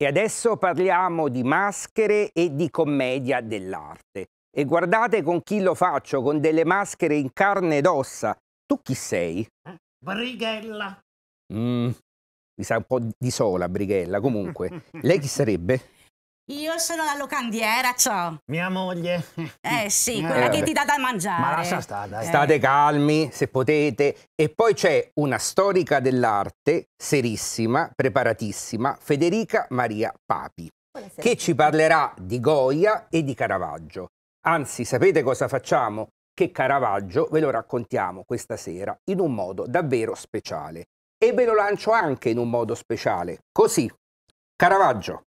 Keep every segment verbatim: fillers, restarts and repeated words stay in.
E adesso parliamo di maschere e di commedia dell'arte. E guardate con chi lo faccio, con delle maschere in carne ed ossa. Tu chi sei? Brighella. Mm, mi sa un po' di sola, Brighella. Comunque, lei chi sarebbe? Io sono la locandiera, ciao. Mia moglie. Eh sì, quella eh, che ti dà da mangiare. Ma lascia stare, dai. State calmi, se potete. E poi c'è una storica dell'arte, serissima, preparatissima, Federica Maria Papi, Buonasera. che ci parlerà di Goya e di Caravaggio. Anzi, sapete cosa facciamo? Che Caravaggio ve lo raccontiamo questa sera in un modo davvero speciale. E ve lo lancio anche in un modo speciale, così. Caravaggio.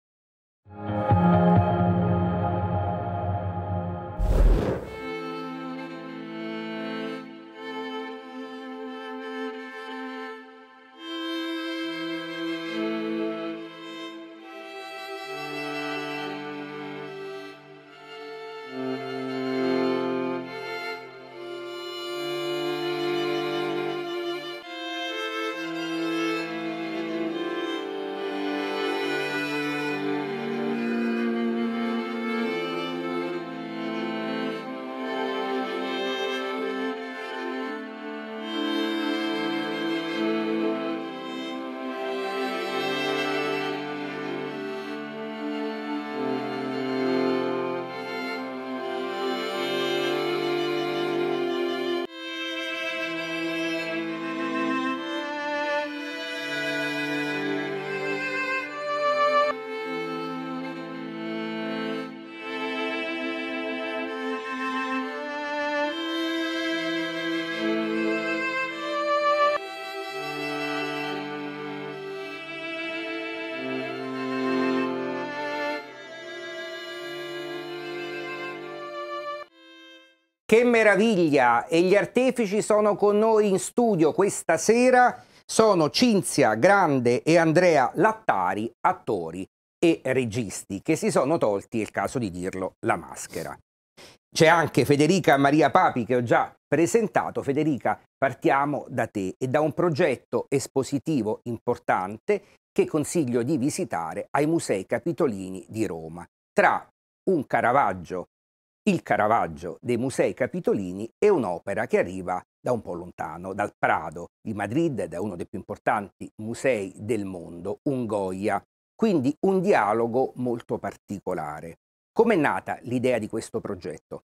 Che meraviglia! E gli artefici sono con noi in studio questa sera, sono Cinzia Grande e Andrea Lattari, attori e registi, che si sono tolti, è il caso di dirlo, la maschera. C'è anche Federica Maria Papi che ho già presentato. Federica, partiamo da te e da un progetto espositivo importante che consiglio di visitare ai Musei Capitolini di Roma, tra un Caravaggio, il Caravaggio dei Musei Capitolini, è un'opera che arriva da un po' lontano, dal Prado di Madrid, da uno dei più importanti musei del mondo, un Goya. Quindi un dialogo molto particolare. Com'è nata l'idea di questo progetto?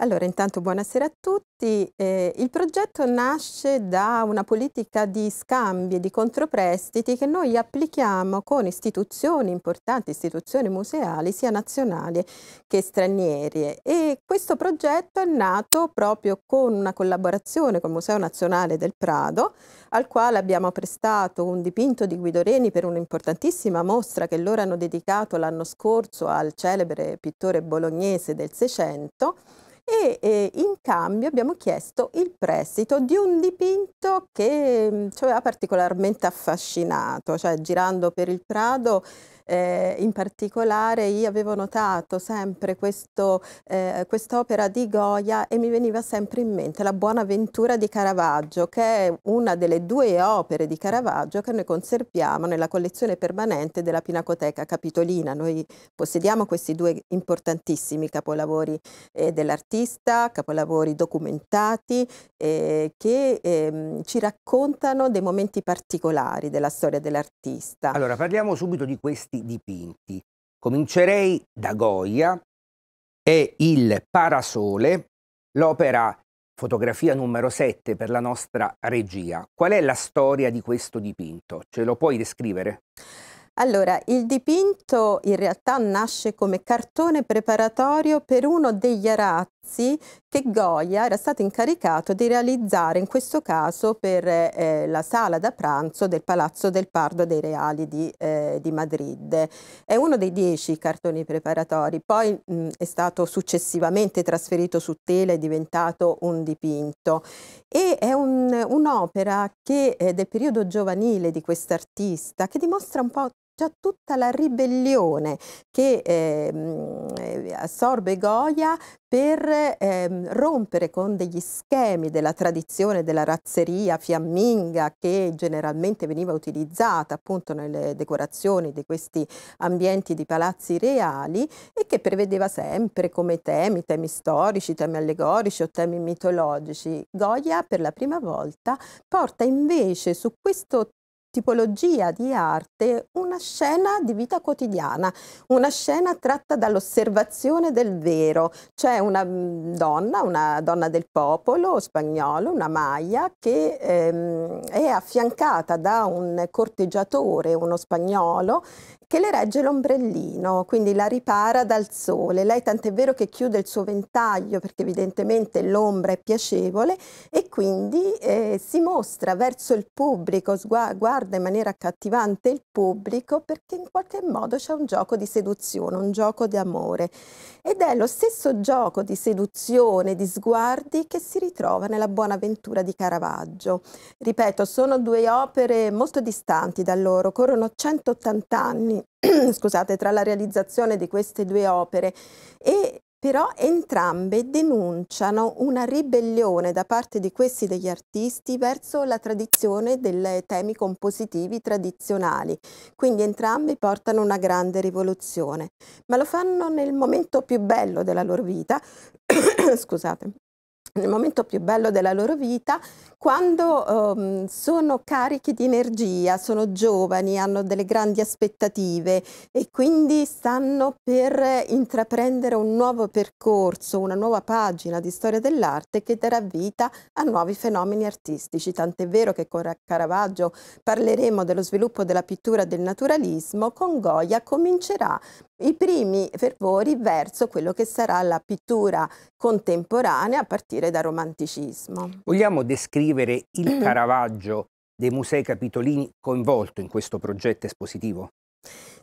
Allora, intanto buonasera a tutti. Eh, il progetto nasce da una politica di scambi e di controprestiti che noi applichiamo con istituzioni importanti, istituzioni museali, sia nazionali che straniere. E questo progetto è nato proprio con una collaborazione col Museo Nazionale del Prado, al quale abbiamo prestato un dipinto di Guido Reni per un'importantissima mostra che loro hanno dedicato l'anno scorso al celebre pittore bolognese del Seicento. E eh, in cambio abbiamo chiesto il prestito di un dipinto che ci aveva particolarmente affascinato, cioè girando per il Prado eh, in particolare io avevo notato sempre questo, eh, quest'opera di Goya e mi veniva sempre in mente la Buonaventura di Caravaggio, che è una delle due opere di Caravaggio che noi conserviamo nella collezione permanente della Pinacoteca Capitolina. Noi possediamo questi due importantissimi capolavori eh, dell'artista, capolavori documentati eh, che eh, ci raccontano dei momenti particolari della storia dell'artista. Allora, parliamo subito di questi dipinti. Comincerei da Goya e il Parasole, l'opera fotografia numero sette per la nostra regia. Qual è la storia di questo dipinto? Ce lo puoi descrivere? Allora, il dipinto in realtà nasce come cartone preparatorio per uno degli arazzi che Goya era stato incaricato di realizzare, in questo caso per eh, la sala da pranzo del Palazzo del Pardo dei Reali di, eh, di Madrid. È uno dei dieci cartoni preparatori, poi mh, è stato successivamente trasferito su tela e diventato un dipinto. E è un'opera che è del periodo giovanile di quest'artista, che dimostra un po' già tutta la ribellione che eh, assorbe Goya per eh, rompere con degli schemi della tradizione della razzeria fiamminga che generalmente veniva utilizzata appunto nelle decorazioni di questi ambienti di palazzi reali e che prevedeva sempre come temi, temi storici, temi allegorici o temi mitologici. Goya per la prima volta porta invece su questo tipologia di arte una scena di vita quotidiana, una scena tratta dall'osservazione del vero. C'è una donna, una donna del popolo spagnolo, una Maya, che ehm, è affiancata da un corteggiatore, uno spagnolo, che le regge l'ombrellino, quindi la ripara dal sole. Lei tant'è vero che chiude il suo ventaglio perché evidentemente l'ombra è piacevole e quindi eh, si mostra verso il pubblico, guarda in maniera accattivante il pubblico perché in qualche modo c'è un gioco di seduzione, un gioco di amore. Ed è lo stesso gioco di seduzione, di sguardi che si ritrova nella Buonaventura di Caravaggio. Ripeto, sono due opere molto distanti da loro, corrono centottanta anni scusate, tra la realizzazione di queste due opere, e però entrambe denunciano una ribellione da parte di questi degli artisti verso la tradizione dei temi compositivi tradizionali, quindi entrambi portano una grande rivoluzione, ma lo fanno nel momento più bello della loro vita, scusate, nel momento più bello della loro vita, quando um, sono carichi di energia, sono giovani, hanno delle grandi aspettative e quindi stanno per intraprendere un nuovo percorso, una nuova pagina di storia dell'arte che darà vita a nuovi fenomeni artistici. Tant'è vero che con Caravaggio parleremo dello sviluppo della pittura e del naturalismo, con Goya comincerà i primi fervori verso quello che sarà la pittura contemporanea a partire dal romanticismo. Vogliamo descrivere il Caravaggio dei Musei Capitolini coinvolto in questo progetto espositivo?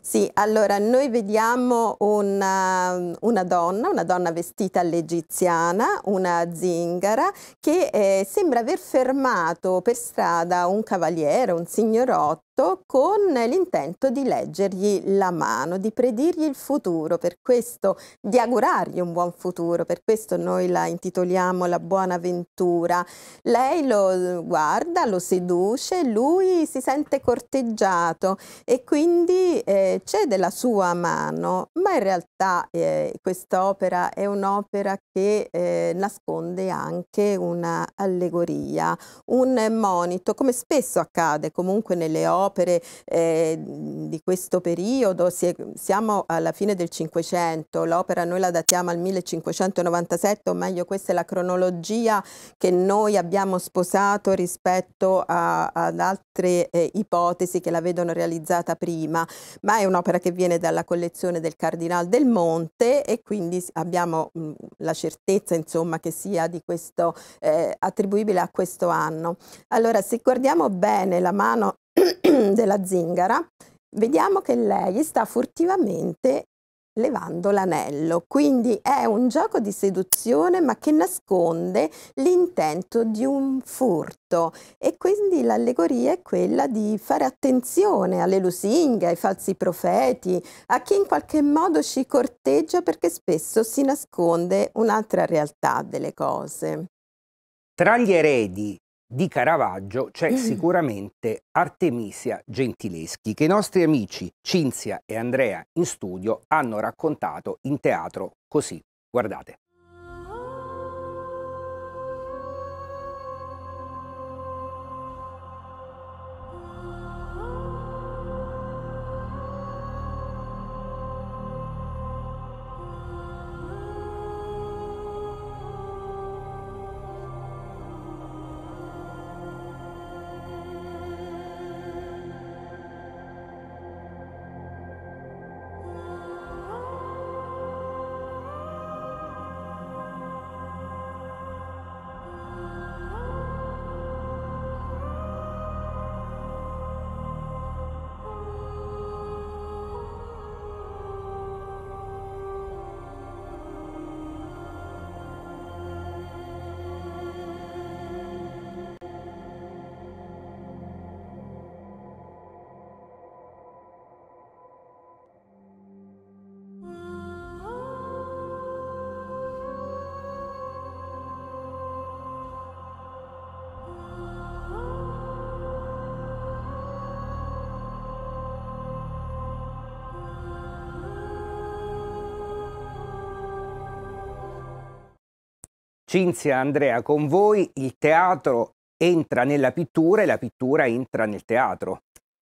Sì, allora noi vediamo una, una donna, una donna vestita all'egiziana, una zingara, che eh, sembra aver fermato per strada un cavaliere, un signorotto, con l'intento di leggergli la mano, di predirgli il futuro, per questo, di augurargli un buon futuro, per questo noi la intitoliamo la Buonaventura. Lei lo guarda, lo seduce, lui si sente corteggiato e quindi eh, cede la sua mano, ma in realtà eh, quest'opera è un'opera che eh, nasconde anche una allegoria, un monito, come spesso accade comunque nelle opere opere eh, di questo periodo. Si è, siamo alla fine del Cinquecento, l'opera noi la datiamo al millecinquecentonovantasette, o meglio questa è la cronologia che noi abbiamo sposato rispetto a, ad altre eh, ipotesi che la vedono realizzata prima, ma è un'opera che viene dalla collezione del Cardinal del Monte e quindi abbiamo mh, la certezza insomma che sia di questo, eh, attribuibile a questo anno. Allora, se guardiamo bene la mano della zingara, vediamo che lei sta furtivamente levando l'anello, quindi è un gioco di seduzione ma che nasconde l'intento di un furto, e quindi l'allegoria è quella di fare attenzione alle lusinghe, ai falsi profeti, a chi in qualche modo ci corteggia, perché spesso si nasconde un'altra realtà delle cose. Tra gli eredi di Caravaggio c'è sicuramente Artemisia Gentileschi, che i nostri amici Cinzia e Andrea in studio hanno raccontato in teatro così. Guardate. Cinzia, Andrea, con voi il teatro entra nella pittura e la pittura entra nel teatro.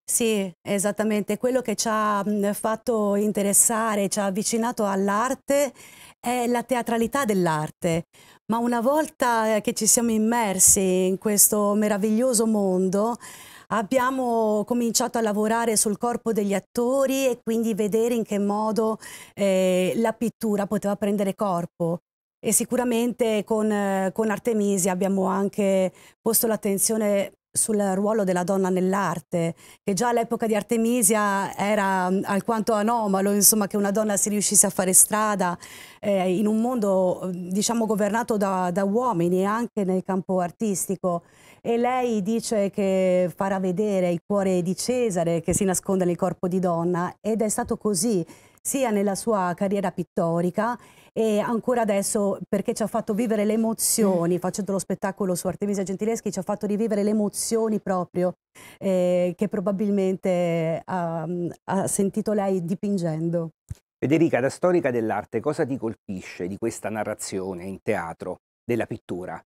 Sì, esattamente. Quello che ci ha fatto interessare, ci ha avvicinato all'arte è la teatralità dell'arte. Ma una volta che ci siamo immersi in questo meraviglioso mondo, abbiamo cominciato a lavorare sul corpo degli attori e quindi vedere in che modo eh, la pittura poteva prendere corpo. E sicuramente con, con Artemisia abbiamo anche posto l'attenzione sul ruolo della donna nell'arte, che già all'epoca di Artemisia era alquanto anomalo, insomma, che una donna si riuscisse a fare strada eh, in un mondo, diciamo, governato da, da uomini, anche nel campo artistico. E lei dice che farà vedere il cuore di Cesare che si nasconde nel corpo di donna, ed è stato così sia nella sua carriera pittorica e ancora adesso, perché ci ha fatto vivere le emozioni, mm. facendo lo spettacolo su Artemisia Gentileschi ci ha fatto rivivere le emozioni proprio eh, che probabilmente ha, ha sentito lei dipingendo. Federica, da storica dell'arte, cosa ti colpisce di questa narrazione in teatro della pittura?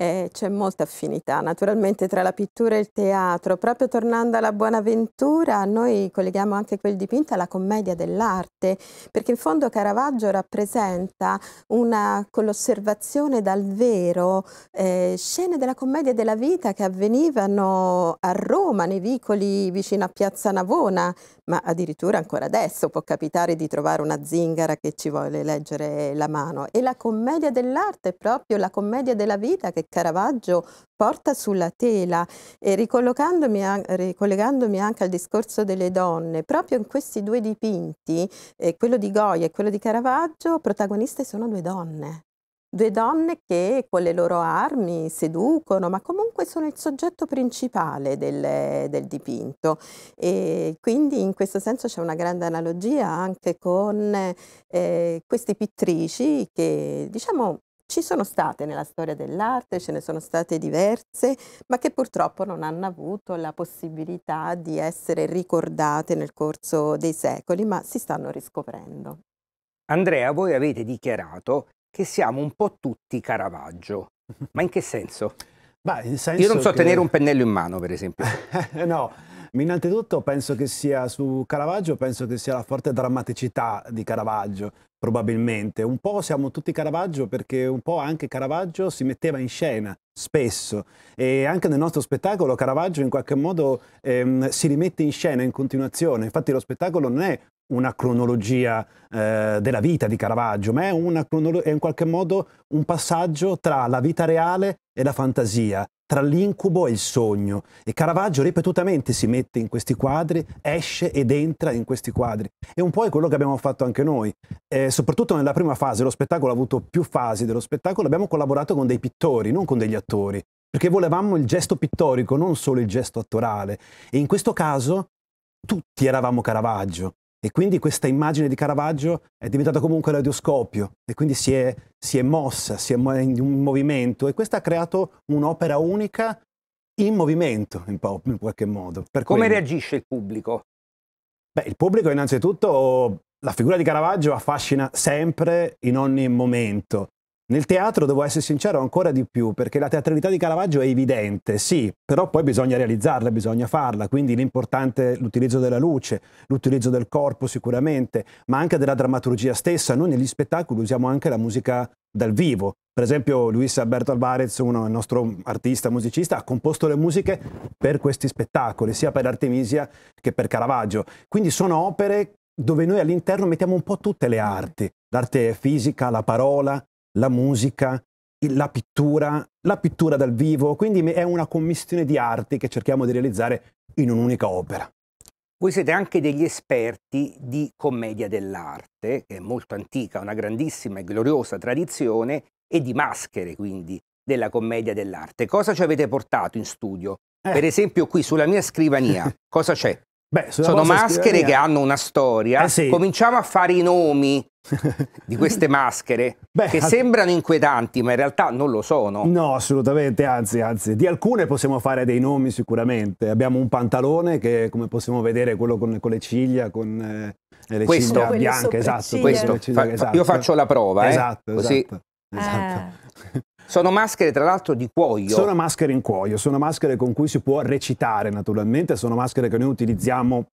Eh, c'è molta affinità naturalmente tra la pittura e il teatro. Proprio tornando alla Buonaventura, noi colleghiamo anche quel dipinto alla commedia dell'arte, perché in fondo Caravaggio rappresenta una, con l'osservazione dal vero, eh, scene della commedia della vita che avvenivano a Roma, nei vicoli vicino a Piazza Navona, ma addirittura ancora adesso può capitare di trovare una zingara che ci vuole leggere la mano. E la commedia dell'arte è proprio la commedia della vita che Caravaggio porta sulla tela, e ricollegandomi, a, ricollegandomi anche al discorso delle donne, proprio in questi due dipinti, eh, quello di Goya e quello di Caravaggio, protagoniste sono due donne. Due donne che con le loro armi seducono, ma comunque sono il soggetto principale del, del dipinto, e quindi in questo senso c'è una grande analogia anche con eh, queste pittrici che, diciamo, ci sono state nella storia dell'arte, ce ne sono state diverse, ma che purtroppo non hanno avuto la possibilità di essere ricordate nel corso dei secoli, ma si stanno riscoprendo. Andrea, voi avete dichiarato che siamo un po' tutti Caravaggio, ma in che senso? Bah, in senso Io non so che... tenere un pennello in mano, per esempio. No, innanzitutto penso che sia su Caravaggio, penso che sia la forte drammaticità di Caravaggio, probabilmente. Un po' siamo tutti Caravaggio perché un po' anche Caravaggio si metteva in scena spesso, e anche nel nostro spettacolo Caravaggio in qualche modo ehm, si rimette in scena in continuazione. Infatti lo spettacolo non è una cronologia eh, della vita di Caravaggio, ma è, una è in qualche modo un passaggio tra la vita reale e la fantasia, tra l'incubo e il sogno, e Caravaggio ripetutamente si mette in questi quadri, esce ed entra in questi quadri, e un po' è quello che abbiamo fatto anche noi, eh, soprattutto nella prima fase. Lo spettacolo ha avuto più fasi dello spettacolo, abbiamo collaborato con dei pittori, non con degli attori, perché volevamo il gesto pittorico, non solo il gesto attorale, e in questo caso tutti eravamo Caravaggio. E quindi questa immagine di Caravaggio è diventata comunque radioscopio, e quindi si è, si è mossa, si è in un movimento, e questo ha creato un'opera unica in movimento, in, in qualche modo. Per Come quello. reagisce il pubblico? Beh, il pubblico innanzitutto, la figura di Caravaggio affascina sempre, in ogni momento. Nel teatro, devo essere sincero, ancora di più, perché la teatralità di Caravaggio è evidente, sì, però poi bisogna realizzarla, bisogna farla, quindi l'importante è l'utilizzo della luce, l'utilizzo del corpo sicuramente, ma anche della drammaturgia stessa. Noi negli spettacoli usiamo anche la musica dal vivo. Per esempio Luis Alberto Alvarez, uno, il nostro artista musicista, ha composto le musiche per questi spettacoli, sia per Artemisia che per Caravaggio, quindi sono opere dove noi all'interno mettiamo un po' tutte le arti, l'arte fisica, la parola, la musica, la pittura, la pittura dal vivo, quindi è una commistione di arti che cerchiamo di realizzare in un'unica opera. Voi siete anche degli esperti di commedia dell'arte, che è molto antica, una grandissima e gloriosa tradizione, e di maschere, quindi, della commedia dell'arte. Cosa ci avete portato in studio? Eh. Per esempio qui sulla mia scrivania, cosa c'è? Beh, sono maschere scrivania. che hanno una storia. Eh sì. Cominciamo a fare i nomi di queste maschere. Beh, che sembrano inquietanti, ma in realtà non lo sono. No, assolutamente, anzi, anzi, di alcune possiamo fare dei nomi sicuramente. Abbiamo un pantalone che, come possiamo vedere, quello con, con le ciglia, con eh, le questo, ciglia bianche, esatto, questo. Ciglia, questo. Ciglia, esatto. Io faccio la prova, esatto, eh? esatto. Così. Esatto. Eh. Sono maschere tra l'altro di cuoio. Sono maschere in cuoio, sono maschere con cui si può recitare naturalmente, sono maschere che noi utilizziamo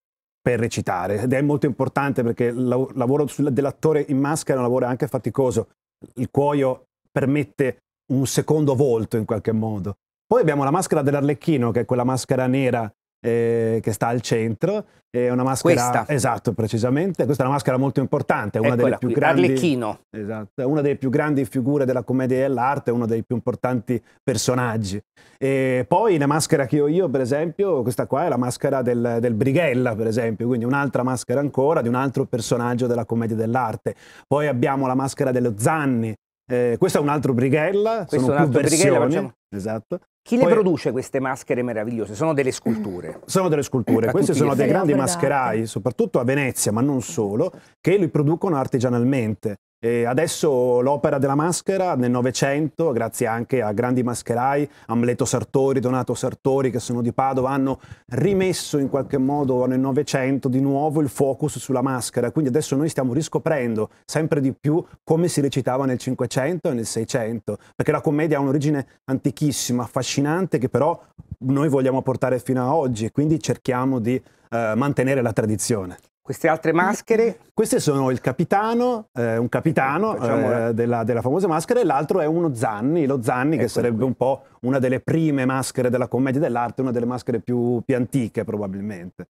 per recitare ed è molto importante perché il lavoro dell'attore in maschera è un lavoro anche faticoso, il cuoio permette un secondo volto in qualche modo. Poi abbiamo la maschera dell'Arlecchino che è quella maschera nera eh, che sta al centro, è una maschera, questa. Esatto, precisamente, questa è una maschera molto importante, è una delle più grandi, Arlecchino. Esatto, è una delle più grandi figure della commedia e dell'arte, uno dei più importanti personaggi. E poi la maschera che ho io, per esempio, questa qua è la maschera del, del Brighella, per esempio, quindi un'altra maschera ancora di un altro personaggio della commedia e dell'arte. Poi abbiamo la maschera dello Zanni, eh, questo è un altro Brighella, questo sono più versioni. Esatto. Chi Poi, le produce queste maschere meravigliose? Sono delle sculture. Sono delle sculture, questi sono dei grandi mascherai, soprattutto a Venezia, ma non solo, che li producono artigianalmente. E adesso l'opera della maschera nel Novecento, grazie anche a grandi mascherai, Amleto Sartori, Donato Sartori, che sono di Padova, hanno rimesso in qualche modo nel Novecento di nuovo il focus sulla maschera. Quindi adesso noi stiamo riscoprendo sempre di più come si recitava nel Cinquecento e nel Seicento, perché la commedia ha un'origine antichissima, affascinante, che però noi vogliamo portare fino a oggi e quindi cerchiamo di eh, mantenere la tradizione. Queste altre maschere? Queste sono il capitano, eh, un capitano eh, della, della famosa maschera, e l'altro è uno Zanni, lo Zanni ecco che sarebbe qui. Un po' una delle prime maschere della commedia dell'arte, una delle maschere più, più antiche probabilmente.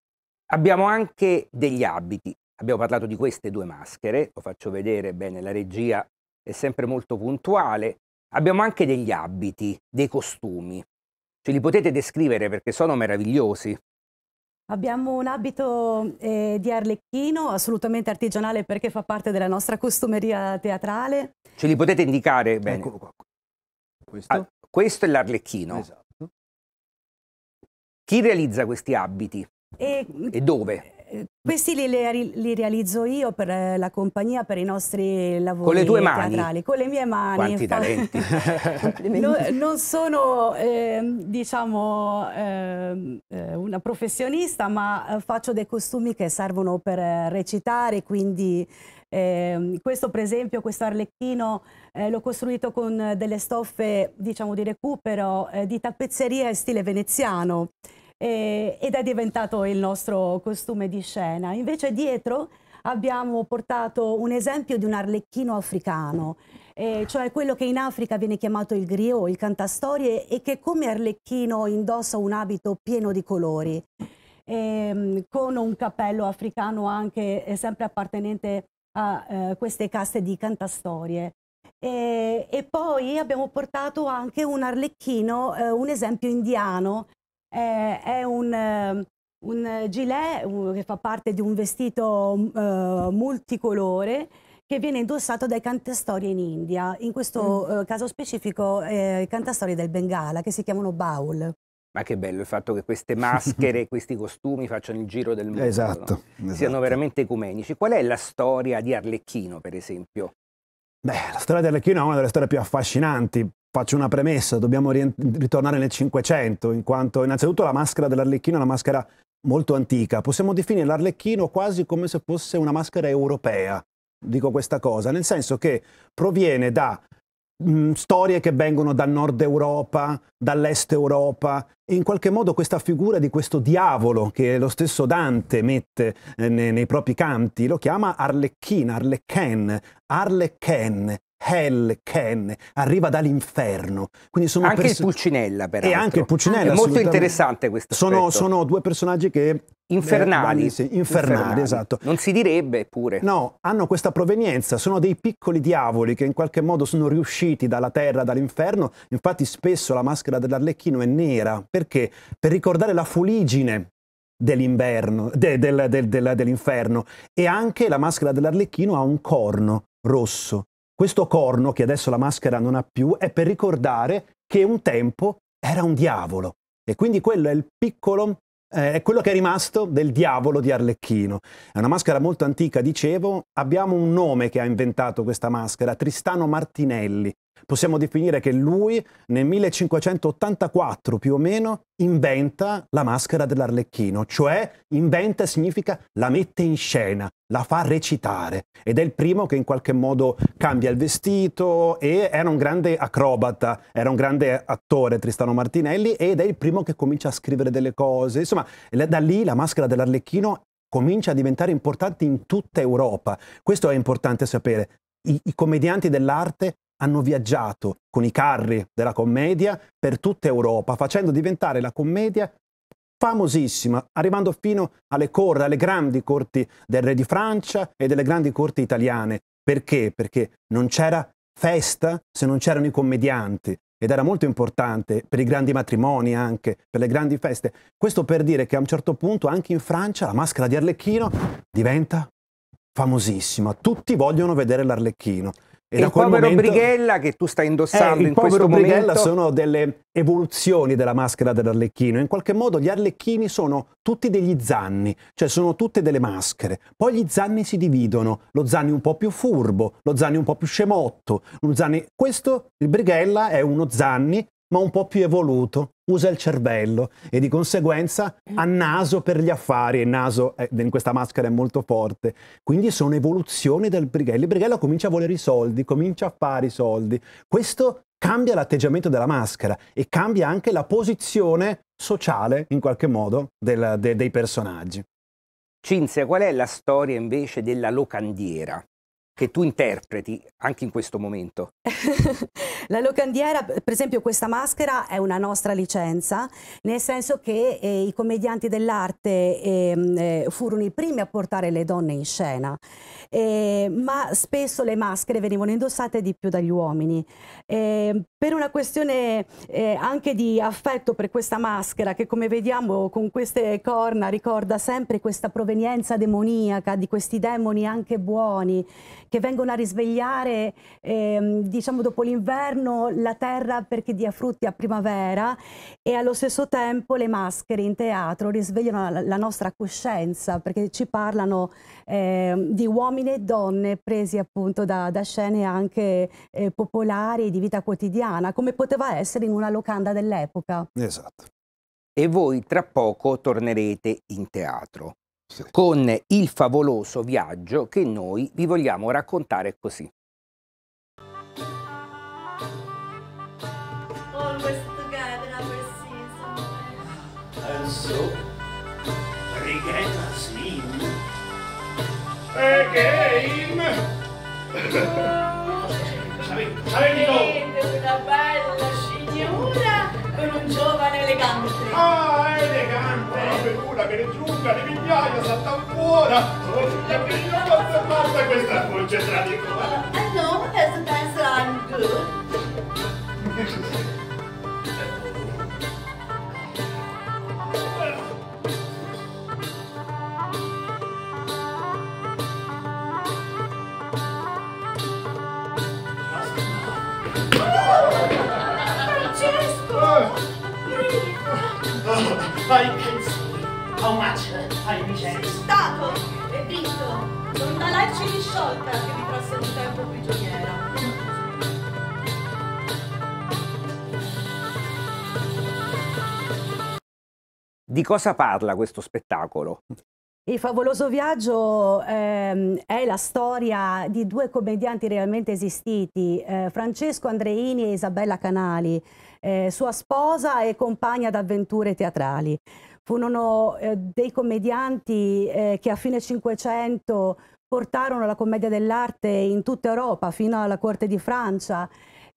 Abbiamo anche degli abiti, abbiamo parlato di queste due maschere, lo faccio vedere bene, la regia è sempre molto puntuale. Abbiamo anche degli abiti, dei costumi, ce li potete descrivere perché sono meravigliosi. Abbiamo un abito eh, di Arlecchino, assolutamente artigianale perché fa parte della nostra costumeria teatrale. Ce li potete indicare? Bene. Ecco qua. Questo? Ah, questo è l'Arlecchino. Esatto. Chi realizza questi abiti? E, e dove? Questi li, li, li realizzo io per eh, la compagnia, per i nostri lavori con le tue teatrali. Mani? Con le mie mani. Quanti talenti. no, non sono eh, diciamo eh, una professionista, ma faccio dei costumi che servono per recitare, quindi eh, questo per esempio, questo Arlecchino eh, l'ho costruito con delle stoffe diciamo di recupero eh, di tappezzeria in stile veneziano. Ed è diventato il nostro costume di scena. Invece dietro abbiamo portato un esempio di un arlecchino africano, eh, cioè quello che in Africa viene chiamato il griot, il cantastorie, e che come arlecchino indossa un abito pieno di colori, eh, con un cappello africano anche eh, sempre appartenente a eh, queste caste di cantastorie. E, e poi abbiamo portato anche un arlecchino, eh, un esempio indiano. Eh, è un, un gilet che fa parte di un vestito eh, multicolore che viene indossato dai cantastorie in India, in questo mm. eh, caso specifico eh, i cantastorie del Bengala che si chiamano baul. Ma che bello il fatto che queste maschere, questi costumi facciano il giro del mondo, esatto, no? Esatto. Siano veramente ecumenici. Qual è la storia di Arlecchino per esempio? Beh, la storia di Arlecchino è una delle storie più affascinanti. Faccio una premessa, dobbiamo ritornare nel Cinquecento, in quanto innanzitutto la maschera dell'Arlecchino è una maschera molto antica. Possiamo definire l'Arlecchino quasi come se fosse una maschera europea, dico questa cosa, nel senso che proviene da mh, storie che vengono dal nord Europa, dall'est Europa, e in qualche modo questa figura di questo diavolo che lo stesso Dante mette eh, nei, nei propri canti, lo chiama Arlecchina, Arlecchen, Arlecchen. Hell Ken arriva dall'inferno. Anche il Pulcinella, peraltro. E anche il Pulcinella. È molto interessante questo sono, sono due personaggi che... Infernali. Eh, sì, infernali. Infernali, esatto. Non si direbbe pure. No, hanno questa provenienza, sono dei piccoli diavoli che in qualche modo sono riusciti dalla terra, dall'inferno. Infatti spesso la maschera dell'Arlecchino è nera. Perché? Per ricordare la fuligine dell'inverno, de, del, del, del, dell'inferno. E anche la maschera dell'Arlecchino ha un corno rosso. Questo corno, che adesso la maschera non ha più, è per ricordare che un tempo era un diavolo. E quindi quello è il piccolo, eh, è quello che è rimasto del diavolo di Arlecchino. È una maschera molto antica, dicevo. Abbiamo un nome che ha inventato questa maschera, Tristano Martinelli, Possiamo definire che lui nel millecinquecentottantaquattro più o meno inventa la maschera dell'Arlecchino, cioè inventa significa la mette in scena, la fa recitare, ed è il primo che in qualche modo cambia il vestito, e era un grande acrobata, era un grande attore Tristano Martinelli, ed è il primo che comincia a scrivere delle cose, insomma da lì la maschera dell'Arlecchino comincia a diventare importante in tutta Europa. Questo è importante sapere, i, i commedianti dell'arte hanno viaggiato con i carri della commedia per tutta Europa, facendo diventare la commedia famosissima, arrivando fino alle corte, alle grandi corti del re di Francia e delle grandi corti italiane. Perché? Perché non c'era festa se non c'erano i commedianti, ed era molto importante per i grandi matrimoni anche, per le grandi feste. Questo per dire che a un certo punto anche in Francia la maschera di Arlecchino diventa famosissima, tutti vogliono vedere l'Arlecchino. E il povero momento... Brighella che tu stai indossando eh, in questo momento. Il povero Brighella sono delle evoluzioni della maschera dell'Arlecchino. In qualche modo gli Arlecchini sono tutti degli Zanni, cioè sono tutte delle maschere. Poi gli Zanni si dividono, lo Zanni un po' più furbo, lo Zanni un po' più scemotto, un Zanni... Questo, il Brighella, è uno Zanni ma un po' più evoluto, usa il cervello e di conseguenza ha naso per gli affari, e naso è, in questa maschera è molto forte, quindi sono evoluzioni del Brighella. Il Brighella comincia a volere i soldi, comincia a fare i soldi, questo cambia l'atteggiamento della maschera e cambia anche la posizione sociale in qualche modo del, de, dei personaggi. Cinzia, qual è la storia invece della Locandiera che tu interpreti anche in questo momento? La Locandiera, per esempio, questa maschera è una nostra licenza, nel senso che eh, i commedianti dell'arte eh, furono i primi a portare le donne in scena, eh, ma spesso le maschere venivano indossate di più dagli uomini. Eh, per una questione eh, anche di affetto per questa maschera, che come vediamo con queste corna ricorda sempre questa provenienza demoniaca, di questi demoni anche buoni, che vengono a risvegliare ehm, diciamo dopo l'inverno la terra perché dia frutti a primavera, e allo stesso tempo le maschere in teatro risvegliano la, la nostra coscienza, perché ci parlano ehm, di uomini e donne presi appunto da, da scene anche eh, popolari di vita quotidiana, come poteva essere in una locanda dell'epoca. Esatto. E voi tra poco tornerete in teatro. Sì. Con Il favoloso viaggio che noi vi vogliamo raccontare così. Always together, always season. And so, Brighella's in again. Avete una bella signora con un giovane elegante. Ah, elegante! Una figura che ne giunga di migliaia, salta fuori! La prima volta fatta questa voce tra di qua! I know, as a dancer I'm good. I can see how much I miss. Stato e dritto, non da là ci risciolta che vi passa un tempo prigioniera. Di cosa parla questo spettacolo? Il favoloso viaggio ehm, è la storia di due commedianti realmente esistiti, eh, Francesco Andreini e Isabella Canali, eh, sua sposa e compagna d'avventure teatrali. Furono eh, dei commedianti eh, che a fine Cinquecento portarono la commedia dell'arte in tutta Europa, fino alla corte di Francia.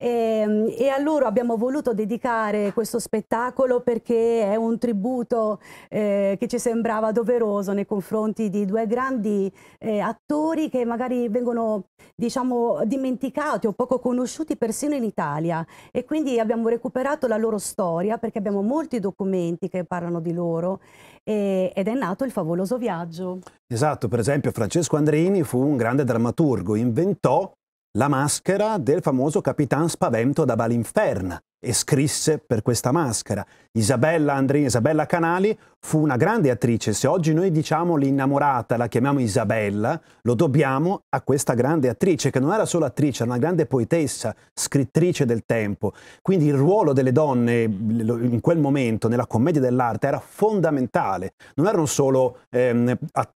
E, e a loro abbiamo voluto dedicare questo spettacolo perché è un tributo eh, che ci sembrava doveroso nei confronti di due grandi eh, attori che magari vengono, diciamo, dimenticati o poco conosciuti persino in Italia, e quindi abbiamo recuperato la loro storia perché abbiamo molti documenti che parlano di loro, e, ed è nato Il favoloso viaggio. Esatto, per esempio Francesco Andreini fu un grande drammaturgo, inventò la maschera del famoso Capitan Spavento da Balinferna, e scrisse per questa maschera. Isabella, Andri- Isabella Canali fu una grande attrice. Se oggi noi diciamo l'innamorata, la chiamiamo Isabella, lo dobbiamo a questa grande attrice, che non era solo attrice, era una grande poetessa, scrittrice del tempo. Quindi il ruolo delle donne in quel momento nella commedia dell'arte era fondamentale. Non erano solo ehm,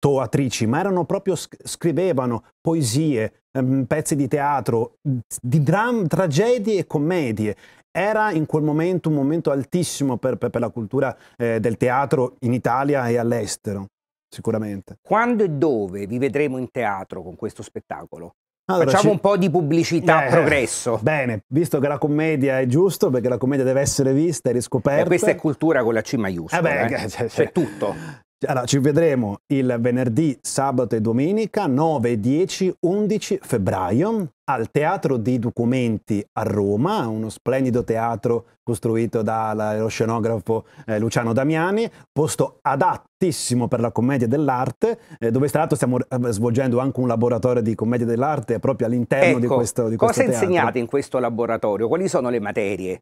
attrici, ma erano proprio, scrivevano poesie, ehm, pezzi di teatro, di dram, tragedie e commedie. Era in quel momento un momento altissimo per, per, per la cultura eh, del teatro in Italia e all'estero, sicuramente. Quando e dove vi vedremo in teatro con questo spettacolo? Allora, facciamo ci... un po' di pubblicità eh, progresso. Bene, visto che la commedia è giusto, perché la commedia deve essere vista e riscoperta. E questa è cultura con la C maiuscola, eh beh, eh. c'è, c'è tutto. Allora, ci vedremo il venerdì, sabato e domenica, nove, dieci, undici febbraio, al Teatro dei Documenti a Roma, uno splendido teatro costruito dallo scenografo eh, Luciano Damiani, posto adattissimo per la commedia dell'arte, eh, dove tra l'altro stiamo eh, svolgendo anche un laboratorio di commedia dell'arte proprio all'interno ecco, di questo, di questo teatro. Cosa insegnate in questo laboratorio? Quali sono le materie?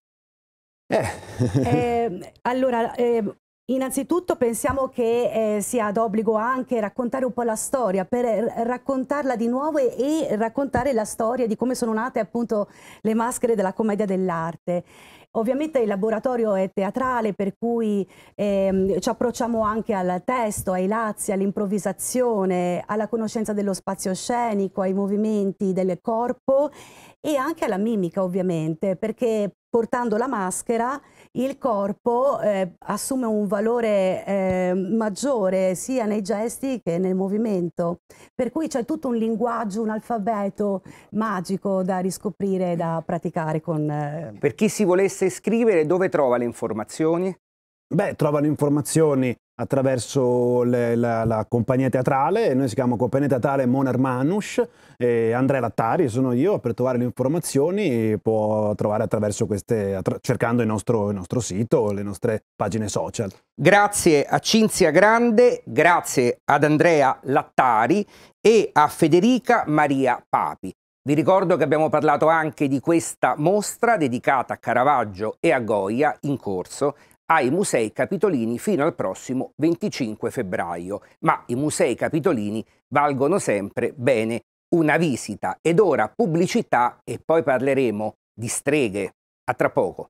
Eh. eh, allora... Eh... Innanzitutto pensiamo che eh, sia d'obbligo anche raccontare un po' la storia, per raccontarla di nuovo e, e raccontare la storia di come sono nate appunto le maschere della commedia dell'arte. Ovviamente il laboratorio è teatrale, per cui ehm, ci approcciamo anche al testo, ai lazzi, all'improvvisazione, alla conoscenza dello spazio scenico, ai movimenti del corpo e anche alla mimica, ovviamente, perché portando la maschera il corpo eh, assume un valore eh, maggiore sia nei gesti che nel movimento, per cui c'è tutto un linguaggio, un alfabeto magico da riscoprire e da praticare con, eh. Per chi si volesse iscrivere, dove trova le informazioni? Beh, trova le informazioni attraverso le, la, la compagnia teatrale. Noi si chiama Compagnia Teatrale Monar Manus, e Andrea Lattari sono io. Per trovare le informazioni può trovare attraverso queste, attra cercando il nostro, il nostro sito, le nostre pagine social. Grazie a Cinzia Grande, grazie ad Andrea Lattari e a Federica Maria Papi. Vi ricordo che abbiamo parlato anche di questa mostra dedicata a Caravaggio e a Goya in corso ai Musei Capitolini fino al prossimo venticinque febbraio, ma i Musei Capitolini valgono sempre bene una visita. Ed ora pubblicità e poi parleremo di streghe. A tra poco.